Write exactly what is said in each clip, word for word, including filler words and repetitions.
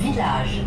Village.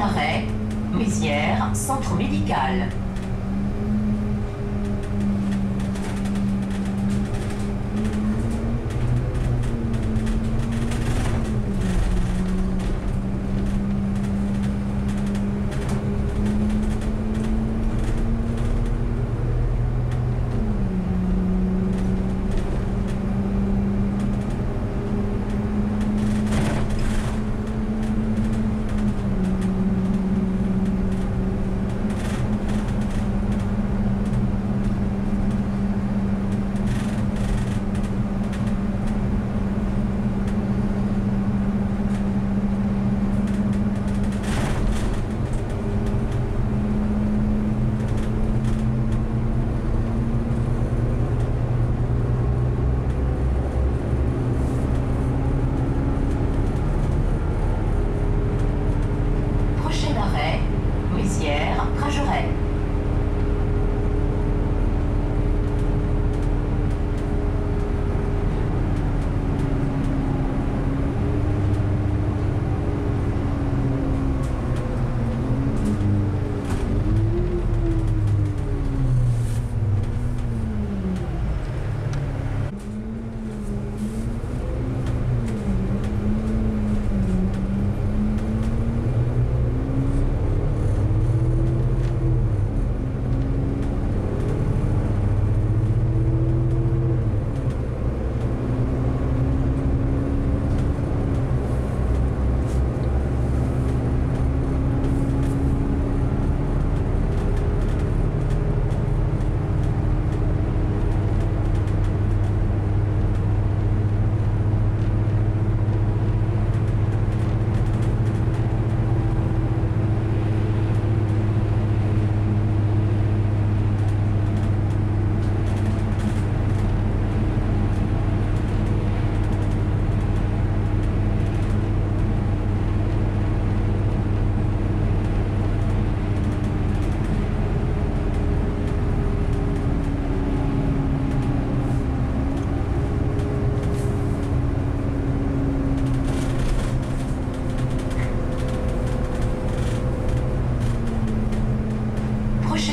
Arrêt, Mézières, centre médical.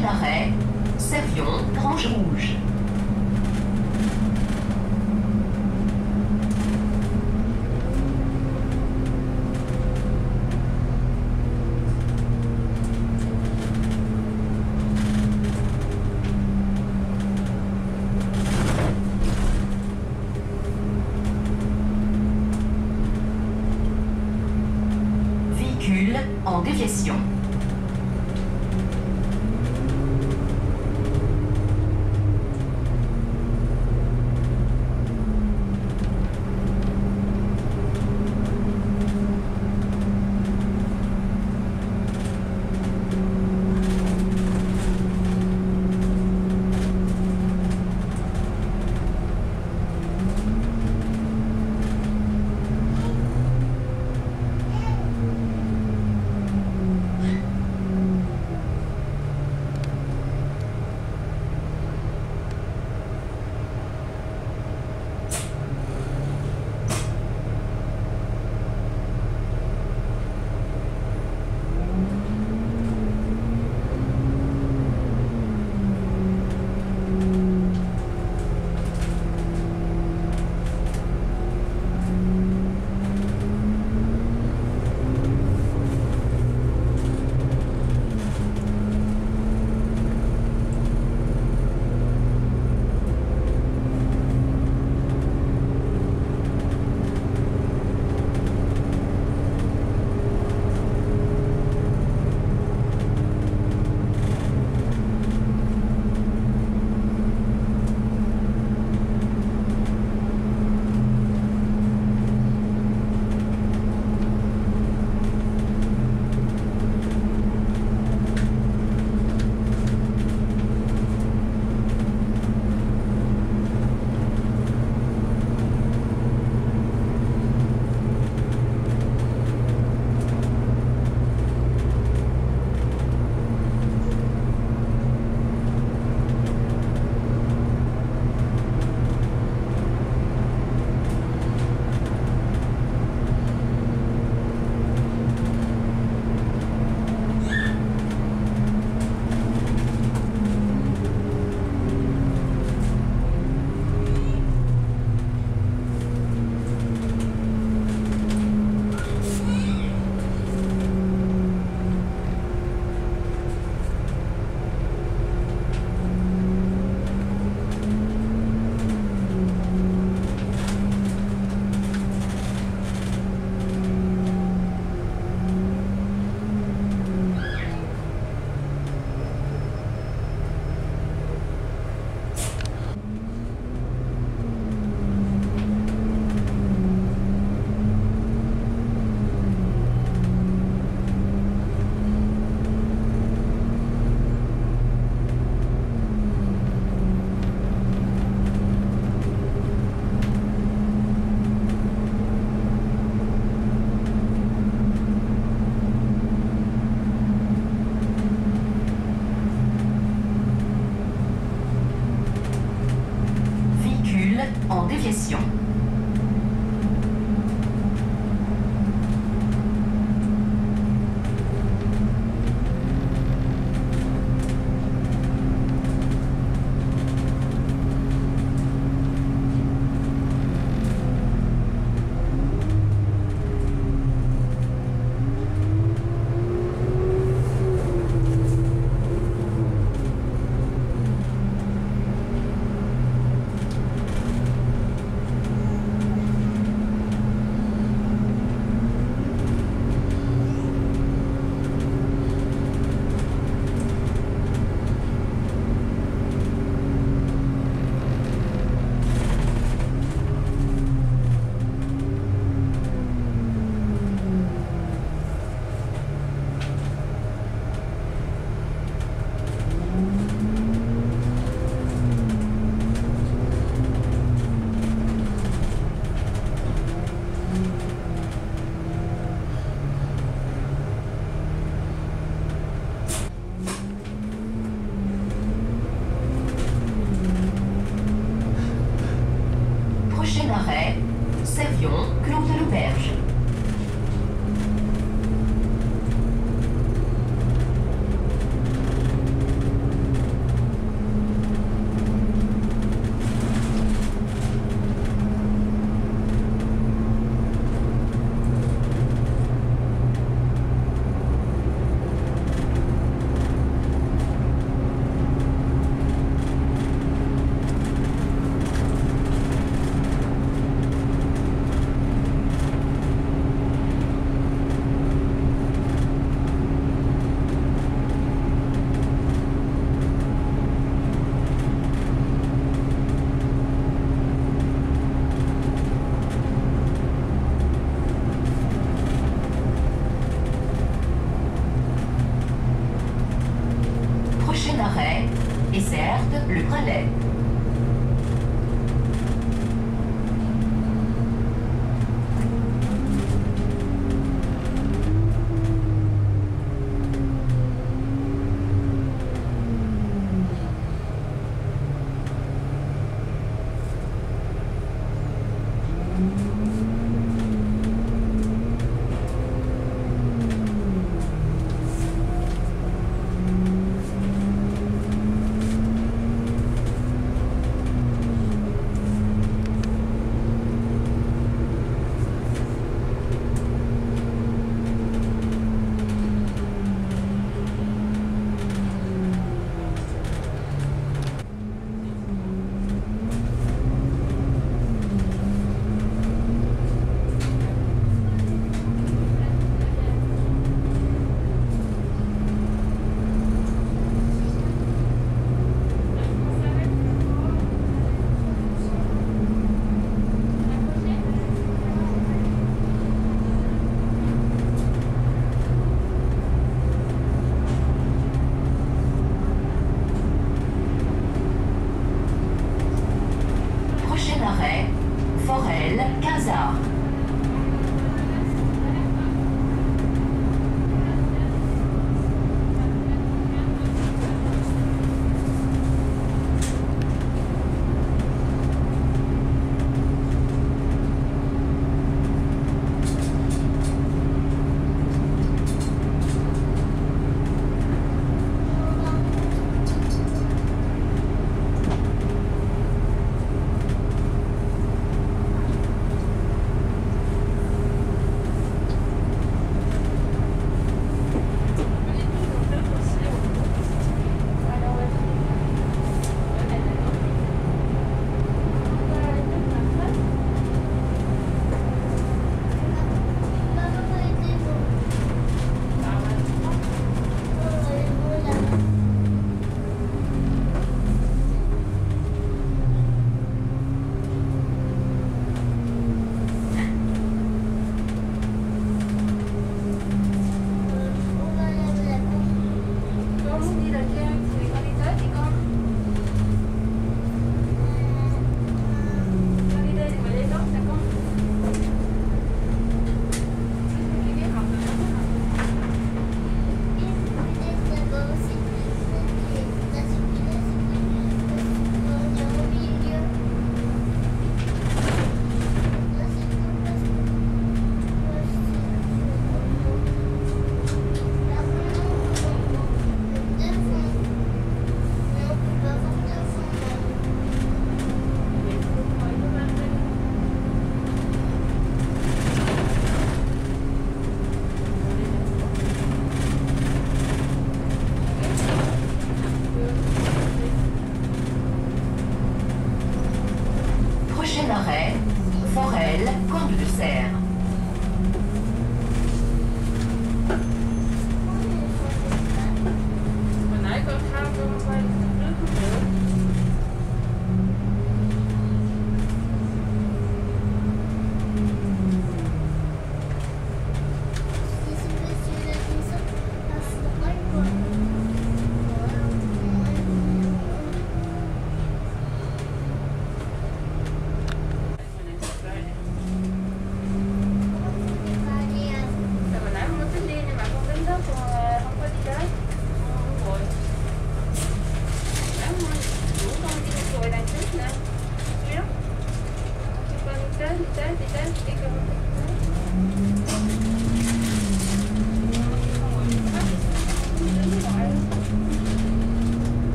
Gébaret, Servion, Grange Rouge. En déviation. arrêt et certes le Pralais.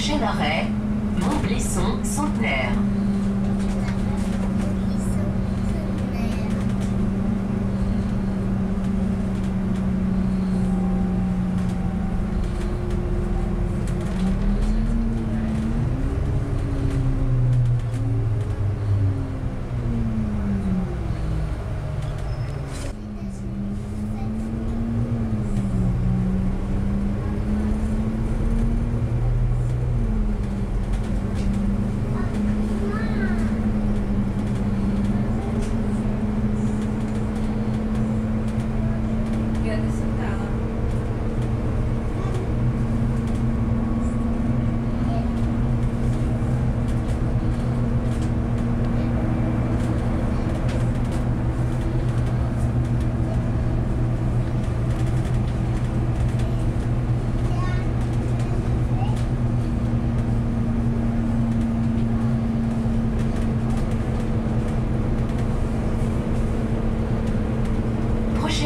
Prochain arrêt, Montblisson Centenaire.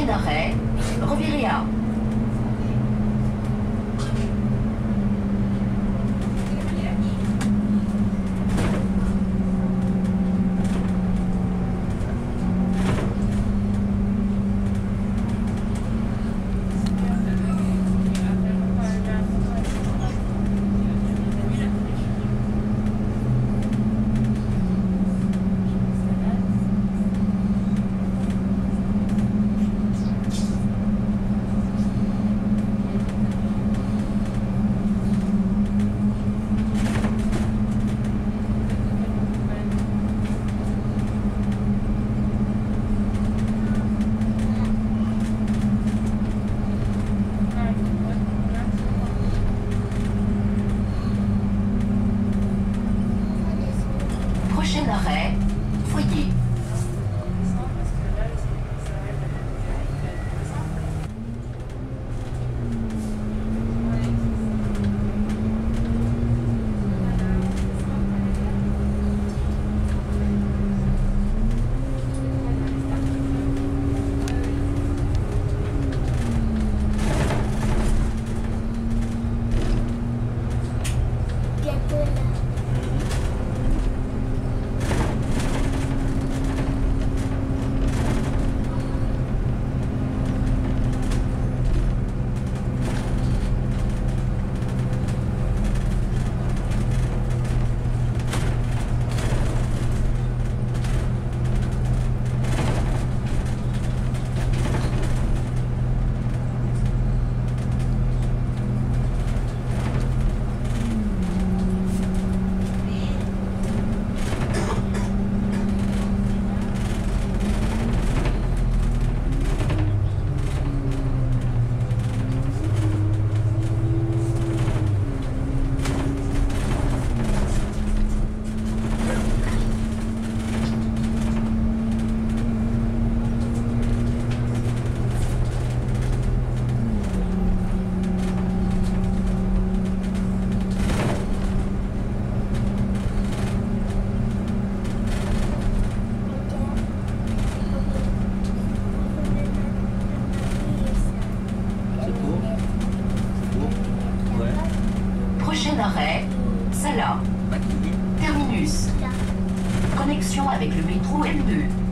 Arrêt, Roviria. Arrêt, Salah. Terminus. Connexion avec le métro M deux.